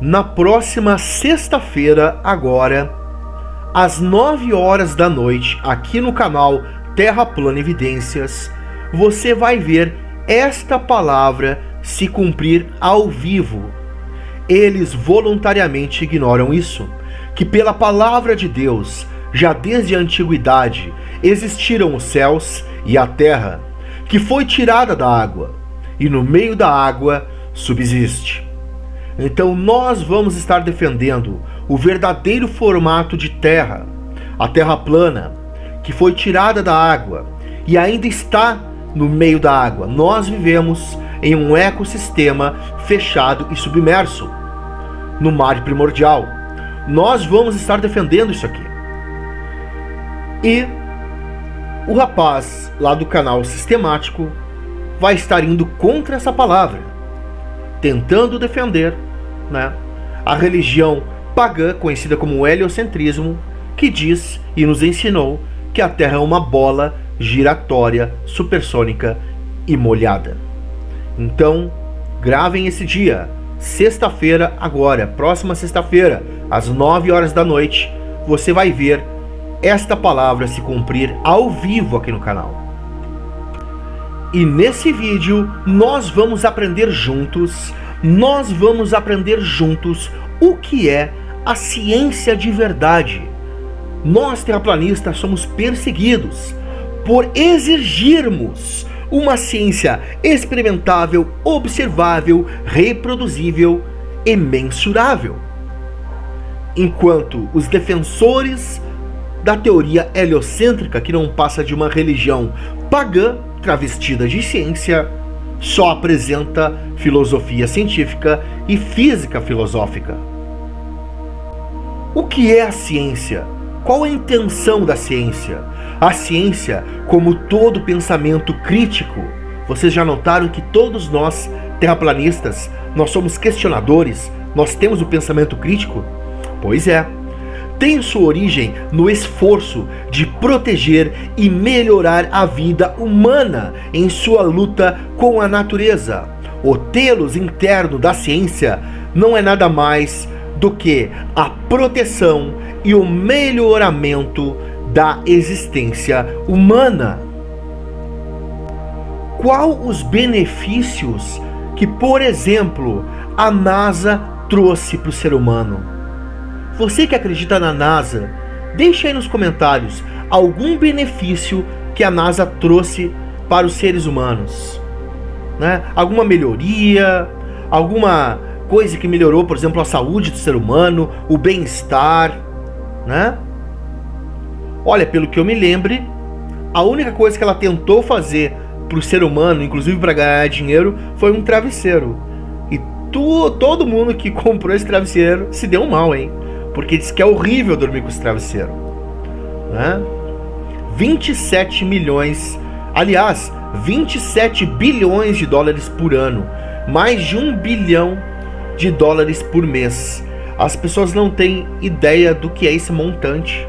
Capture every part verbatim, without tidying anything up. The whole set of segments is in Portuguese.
na próxima sexta-feira, agora, às nove horas da noite, aqui no canal Terra Plana Evidências, você vai ver esta palavra se cumprir ao vivo. Eles voluntariamente ignoram isso, que pela palavra de Deus, já desde a antiguidade, existiram os céus e a terra, que foi tirada da água, e no meio da água subsiste. Então nós vamos estar defendendo o verdadeiro formato de terra, a terra plana, que foi tirada da água e ainda está no meio da água. Nós vivemos em um ecossistema fechado e submerso, no mar primordial. Nós vamos estar defendendo isso aqui. E o rapaz lá do canal Sistemático vai estar indo contra essa palavra, tentando defender, né, a religião pagã, conhecida como heliocentrismo, que diz e nos ensinou que a Terra é uma bola giratória, supersônica e molhada. Então, gravem esse dia, sexta-feira agora, próxima sexta-feira, às nove horas da noite, você vai ver esta palavra se cumprir ao vivo aqui no canal. E nesse vídeo, nós vamos aprender juntos, nós vamos aprender juntos o que é a ciência de verdade. Nós, terraplanistas, somos perseguidos por exigirmos uma ciência experimentável, observável, reproduzível e mensurável. Enquanto os defensores da teoria heliocêntrica, que não passa de uma religião pagã, travestida de ciência, só apresenta filosofia científica e física filosófica. O que é a ciência? Qual é a intenção da ciência? A ciência, como todo pensamento crítico, vocês já notaram que todos nós, terraplanistas, nós somos questionadores, nós temos o pensamento crítico? Pois é. Tem sua origem no esforço de proteger e melhorar a vida humana em sua luta com a natureza. O telos interno da ciência não é nada mais do que a proteção e o melhoramento da existência humana. Qual os benefícios que, por exemplo, a NASA trouxe para o ser humano? Você que acredita na NASA, deixa aí nos comentários algum benefício que a NASA trouxe para os seres humanos, né? Alguma melhoria, alguma coisa que melhorou, por exemplo, a saúde do ser humano, o bem-estar, né? Olha, pelo que eu me lembre, a única coisa que ela tentou fazer para o ser humano, inclusive para ganhar dinheiro, foi um travesseiro. E tu, todo mundo que comprou esse travesseiro se deu mal, hein? Porque diz que é horrível dormir com esse travesseiro, né? vinte e sete milhões, aliás, vinte e sete bilhões de dólares por ano, mais de um bilhão de dólares por mês. As pessoas não têm ideia do que é esse montante.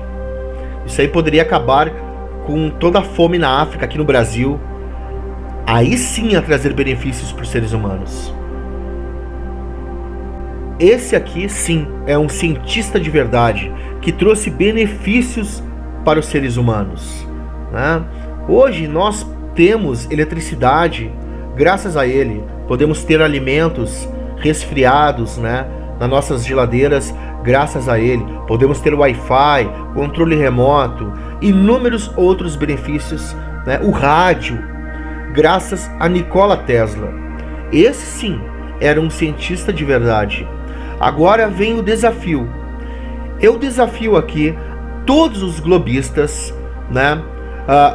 Isso aí poderia acabar com toda a fome na África, aqui no Brasil. Aí sim ia trazer benefícios para os seres humanos. Esse aqui, sim, é um cientista de verdade, que trouxe benefícios para os seres humanos, né? Hoje nós temos eletricidade, graças a ele, podemos ter alimentos resfriados, né, nas nossas geladeiras, graças a ele, podemos ter Wi-Fi, controle remoto, inúmeros outros benefícios, né? O rádio, graças a Nikola Tesla. Esse, sim, era um cientista de verdade. Agora vem o desafio. Eu desafio aqui todos os globistas, né?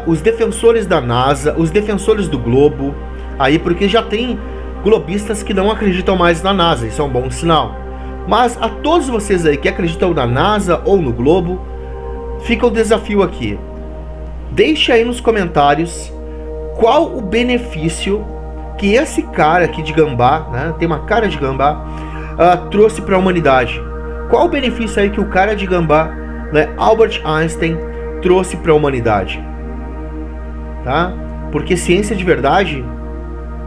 Uh, os defensores da NASA, os defensores do globo, aí porque já tem globistas que não acreditam mais na NASA, isso é um bom sinal. Mas a todos vocês aí que acreditam na NASA ou no globo, fica o desafio aqui. Deixa aí nos comentários qual o benefício que esse cara aqui de gambá, né? Tem uma cara de gambá. Uh, trouxe para a humanidade. Qual o benefício aí que o cara de gambá, né, Albert Einstein, trouxe para a humanidade? Tá? Porque ciência de verdade,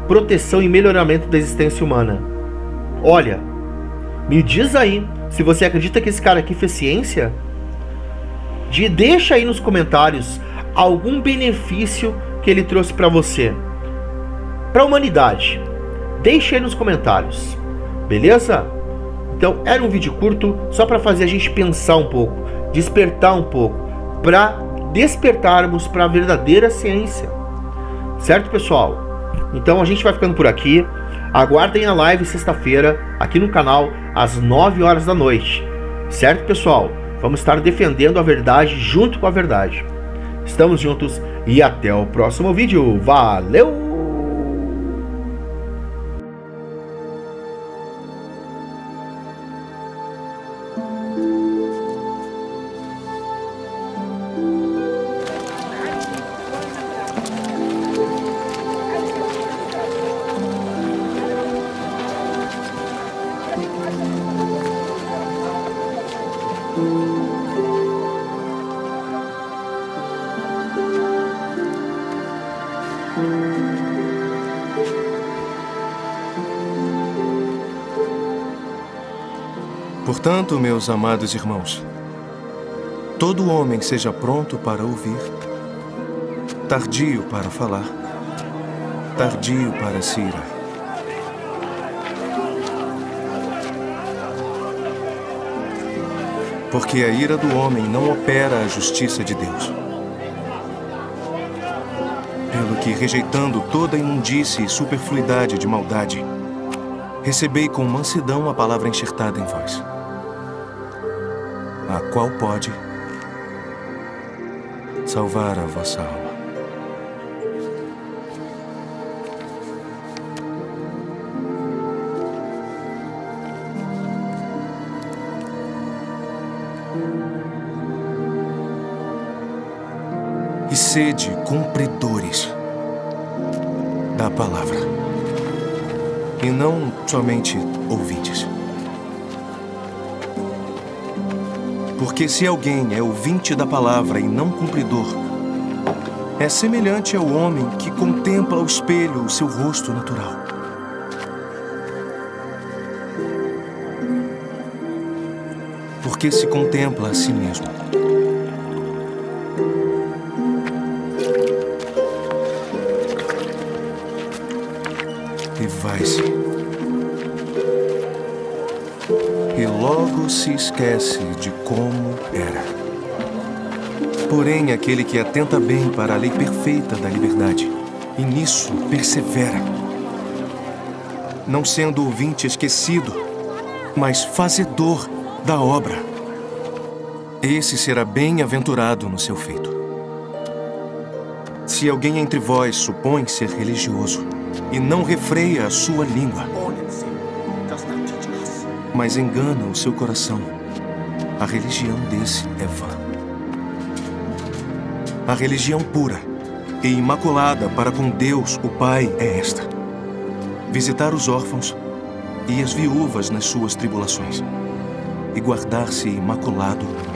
proteção e melhoramento da existência humana. Olha, Me diz aí se você acredita que esse cara aqui fez ciência. De, deixa aí nos comentários algum benefício que ele trouxe para você, para a humanidade. Deixa aí nos comentários, beleza? Então era um vídeo curto só para fazer a gente pensar um pouco, despertar um pouco, para despertarmos para a verdadeira ciência, certo, pessoal? Então a gente vai ficando por aqui. Aguardem a live sexta-feira aqui no canal às nove horas da noite, certo, pessoal? Vamos estar defendendo a verdade junto com a verdade. Estamos juntos e até o próximo vídeo. Valeu! Portanto, meus amados irmãos, todo homem seja pronto para ouvir, tardio para falar, tardio para se irar. Porque a ira do homem não opera a justiça de Deus. Pelo que, rejeitando toda imundície e superfluidade de maldade, recebei com mansidão a palavra enxertada em vós, a qual pode salvar a vossa alma. E sede cumpridores da palavra, e não somente ouvintes. Porque se alguém é ouvinte da palavra e não cumpridor, é semelhante ao homem que contempla ao espelho o seu rosto natural. Porque se contempla a si mesmo. E vai-se. E logo se esquece de como era. Porém, aquele que atenta bem para a lei perfeita da liberdade, e nisso persevera, não sendo ouvinte esquecido, mas fazedor da obra, esse será bem-aventurado no seu feito. Se alguém entre vós supõe ser religioso e não refreia a sua língua, mas engana o seu coração, a religião desse é vã. A religião pura e imaculada para com Deus, o Pai, é esta: visitar os órfãos e as viúvas nas suas tribulações e guardar-se imaculado